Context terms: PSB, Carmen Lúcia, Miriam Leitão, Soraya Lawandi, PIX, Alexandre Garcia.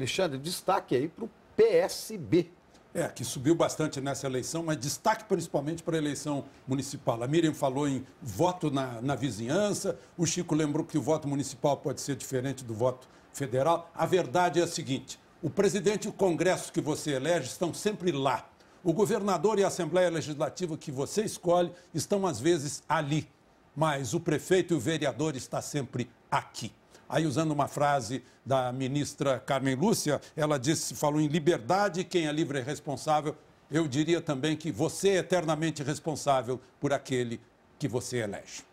Alexandre, destaque aí para o PSB. É, que subiu bastante nessa eleição, mas destaque principalmente para a eleição municipal. A Miriam falou em voto na vizinhança, o Chico lembrou que o voto municipal pode ser diferente do voto federal. A verdade é a seguinte, o presidente e o Congresso que você elege estão sempre lá. O governador e a Assembleia Legislativa que você escolhe estão às vezes ali, mas o prefeito e o vereador estão sempre aqui. Aí, usando uma frase da ministra Carmen Lúcia, ela disse, falou em liberdade, quem é livre é responsável. Eu diria também que você é eternamente responsável por aquele que você elege.